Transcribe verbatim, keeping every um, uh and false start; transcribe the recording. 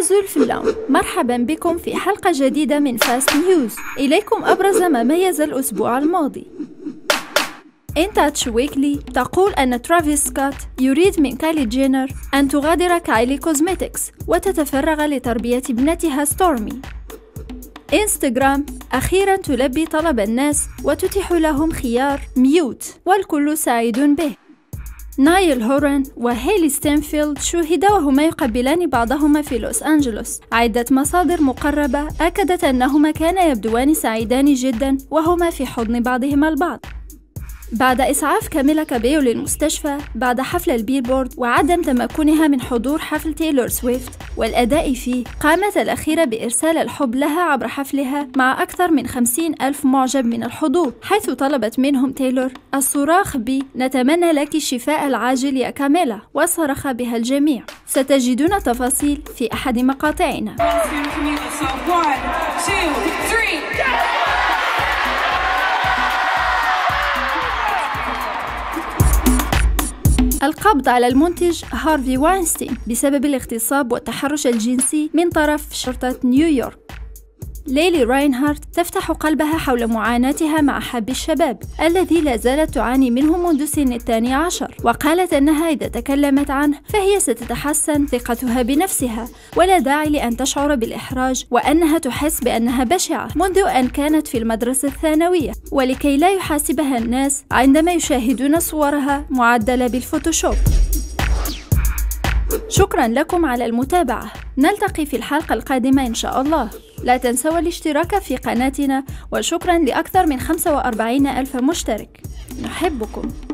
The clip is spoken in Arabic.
أزول في اللون، مرحبا بكم في حلقة جديدة من فاست نيوز. إليكم أبرز ما ميز الأسبوع الماضي. إن تاتش ويكلي تقول أن ترافيس سكوت يريد من كايلي جينر أن تغادر كايلي كوزميتكس وتتفرغ لتربية ابنتها ستورمي. إنستغرام أخيرا تلبي طلب الناس وتتيح لهم خيار ميوت والكل سعيد به. نايل هورن وهيلي ستينفيلد شوهدا وهما يقبلان بعضهما في لوس أنجلوس. عدة مصادر مقربة أكدت أنهما كانا يبدوان سعيدان جدا وهما في حضن بعضهما البعض. بعد إسعاف كاميلا كابيو للمستشفى بعد حفل البيلبورد وعدم تمكنها من حضور حفل تايلور سويفت والأداء فيه، قامت الأخيرة بإرسال الحب لها عبر حفلها مع أكثر من خمسين ألف معجب من الحضور، حيث طلبت منهم تايلور الصراخ ب "نتمنى لك الشفاء العاجل يا كاميلا"، وصرخ بها الجميع. ستجدون تفاصيل في أحد مقاطعنا. القبض على المنتج هارفي واينستين بسبب الاغتصاب والتحرش الجنسي من طرف شرطة نيويورك. ليلي راينهارت تفتح قلبها حول معاناتها مع حب الشباب الذي لا زالت تعاني منه منذ سن الثاني عشر، وقالت أنها إذا تكلمت عنه فهي ستتحسن ثقتها بنفسها ولا داعي لأن تشعر بالإحراج، وأنها تحس بأنها بشعة منذ أن كانت في المدرسة الثانوية، ولكي لا يحاسبها الناس عندما يشاهدون صورها معدلة بالفوتوشوب. شكرا لكم على المتابعة، نلتقي في الحلقة القادمة إن شاء الله. لا تنسوا الاشتراك في قناتنا، وشكرا لأكثر من خمسة وأربعين ألف مشترك. نحبكم.